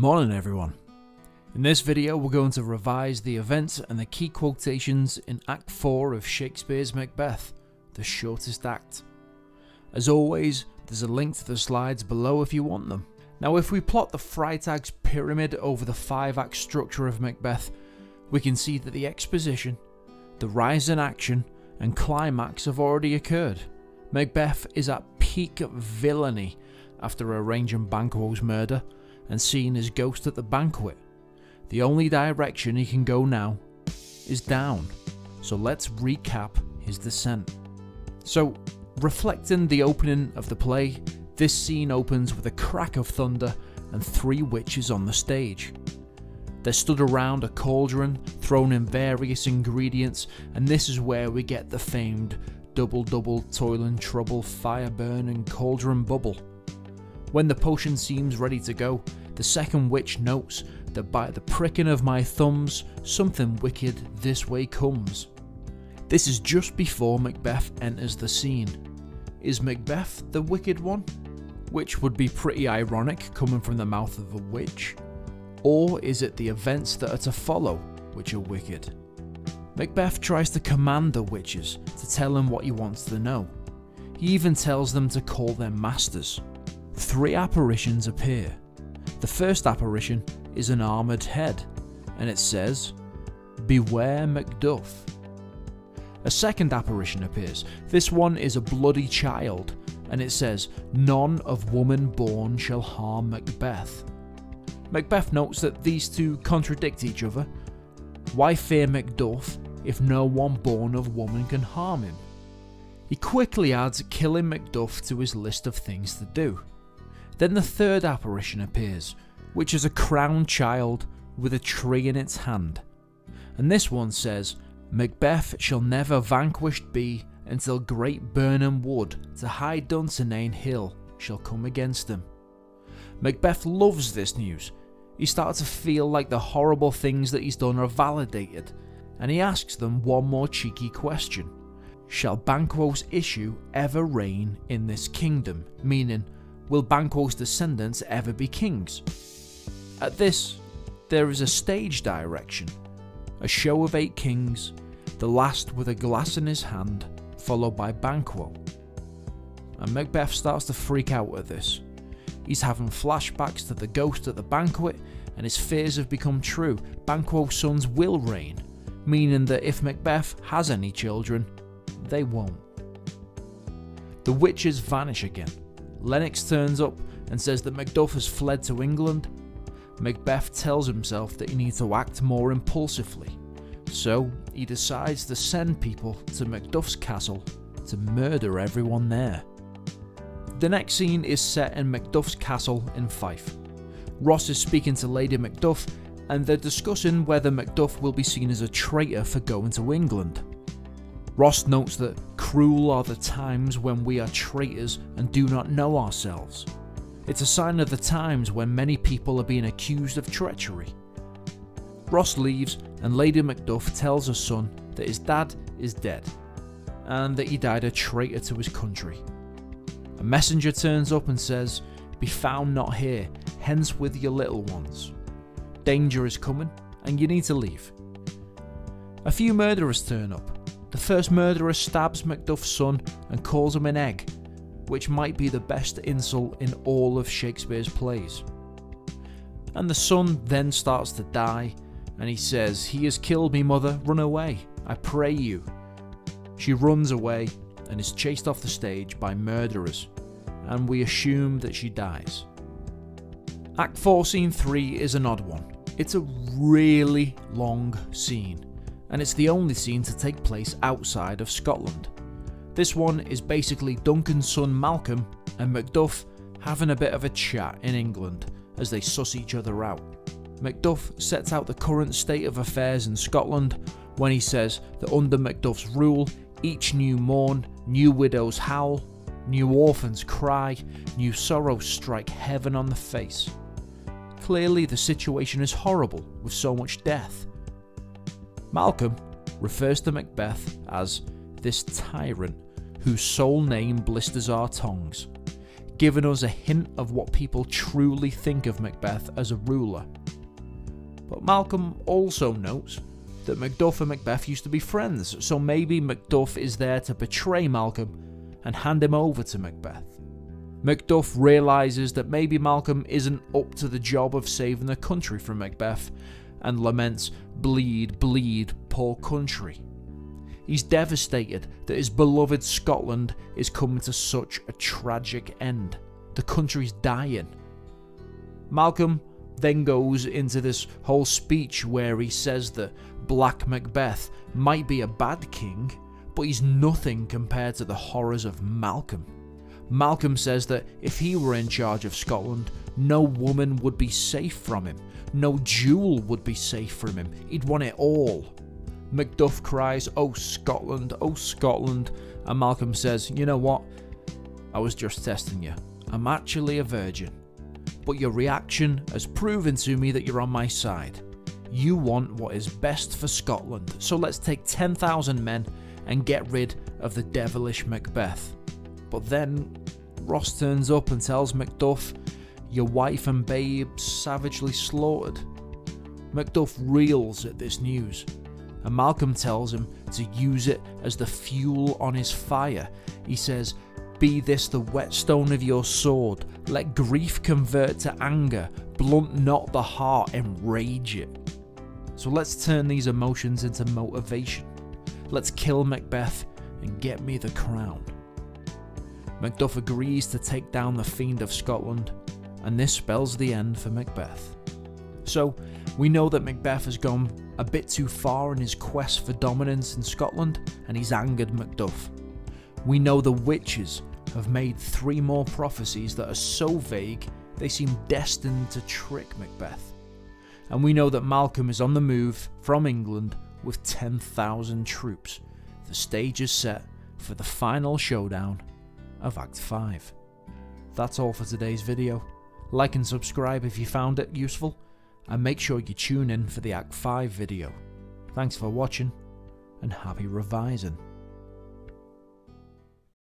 Morning everyone. In this video we're going to revise the events and the key quotations in Act 4 of Shakespeare's Macbeth, the shortest act. As always, there's a link to the slides below if you want them. Now if we plot the Freytag's pyramid over the 5-act structure of Macbeth, we can see that the exposition, the rise in action and climax have already occurred. Macbeth is at peak villainy after arranging Banquo's murder and seeing his ghost at the banquet. The only direction he can go now is down, so let's recap his descent. So, reflecting the opening of the play, this scene opens with a crack of thunder and 3 witches on the stage. They're stood around a cauldron, thrown in various ingredients, and this is where we get the famed double toil and trouble, fire burn and cauldron bubble. When the potion seems ready to go, the second witch notes that by the pricking of my thumbs, something wicked this way comes. This is just before Macbeth enters the scene. Is Macbeth the wicked one? Which would be pretty ironic coming from the mouth of a witch. Or is it the events that are to follow which are wicked? Macbeth tries to command the witches to tell him what he wants to know. He even tells them to call their masters. 3 apparitions appear. The first apparition is an armoured head, and it says, "Beware Macduff." A second apparition appears. This one is a bloody child, and it says, "None of woman born shall harm Macbeth." Macbeth notes that these 2 contradict each other. Why fear Macduff if no one born of woman can harm him? He quickly adds killing Macduff to his list of things to do. Then the third apparition appears, which is a crowned child with a tree in its hand. And this one says, "Macbeth shall never vanquished be until great Birnam Wood to high Dunsinane Hill shall come against him." Macbeth loves this news. He starts to feel like the horrible things that he's done are validated, and he asks them one more cheeky question. Shall Banquo's issue ever reign in this kingdom? Meaning, will Banquo's descendants ever be kings? At this, there is a stage direction, a show of 8 kings, the last with a glass in his hand, followed by Banquo. And Macbeth starts to freak out at this. He's having flashbacks to the ghost at the banquet, and his fears have become true. Banquo's sons will reign, meaning that if Macbeth has any children, they won't. The witches vanish again. Lennox turns up and says that Macduff has fled to England. Macbeth tells himself that he needs to act more impulsively, so he decides to send people to Macduff's castle to murder everyone there. The next scene is set in Macduff's castle in Fife. Ross is speaking to Lady Macduff and they're discussing whether Macduff will be seen as a traitor for going to England. Ross notes that cruel are the times when we are traitors and do not know ourselves. It's a sign of the times when many people are being accused of treachery. Ross leaves and Lady Macduff tells her son that his dad is dead and that he died a traitor to his country. A messenger turns up and says, "Be found not here, hence with your little ones. Danger is coming and you need to leave." A few murderers turn up. The first murderer stabs Macduff's son and calls him an egg, which might be the best insult in all of Shakespeare's plays. And the son then starts to die, and he says, "He has killed me, mother, run away, I pray you." She runs away and is chased off the stage by murderers, and we assume that she dies. Act 4, Scene 3 is an odd one. It's a really long scene, and it's the only scene to take place outside of Scotland. This one is basically Duncan's son Malcolm and Macduff having a bit of a chat in England as they suss each other out. Macduff sets out the current state of affairs in Scotland when he says that under Macduff's rule, each new morn, new widows howl, new orphans cry, new sorrows strike heaven on the face. Clearly the situation is horrible with so much death. Malcolm refers to Macbeth as this tyrant whose sole name blisters our tongues, given us a hint of what people truly think of Macbeth as a ruler. But Malcolm also notes that Macduff and Macbeth used to be friends, so maybe Macduff is there to betray Malcolm and hand him over to Macbeth. Macduff realises that maybe Malcolm isn't up to the job of saving the country from Macbeth, and laments, "Bleed, bleed, poor country." He's devastated that his beloved Scotland is coming to such a tragic end. The country's dying. Malcolm then goes into this whole speech where he says that Black Macbeth might be a bad king, but he's nothing compared to the horrors of Malcolm. Malcolm says that if he were in charge of Scotland, no woman would be safe from him, no jewel would be safe from him, he'd want it all. Macduff cries, "Oh Scotland, oh Scotland," and Malcolm says, "You know what, I was just testing you, I'm actually a virgin, but your reaction has proven to me that you're on my side. You want what is best for Scotland, so let's take 10,000 men and get rid of the devilish Macbeth." But then Ross turns up and tells Macduff, "Your wife and babe savagely slaughtered." Macduff reels at this news, and Malcolm tells him to use it as the fuel on his fire. He says, "Be this the whetstone of your sword, let grief convert to anger, blunt not the heart, enrage it." So let's turn these emotions into motivation. Let's kill Macbeth and get me the crown. Macduff agrees to take down the Fiend of Scotland, and this spells the end for Macbeth. So, we know that Macbeth has gone a bit too far in his quest for dominance in Scotland, and he's angered Macduff. We know the witches have made 3 more prophecies that are so vague they seem destined to trick Macbeth. And we know that Malcolm is on the move from England with 10,000 troops. The stage is set for the final showdown of Act 5. That's all for today's video. Like and subscribe if you found it useful, and make sure you tune in for the Act 5 video. Thanks for watching, and happy revising.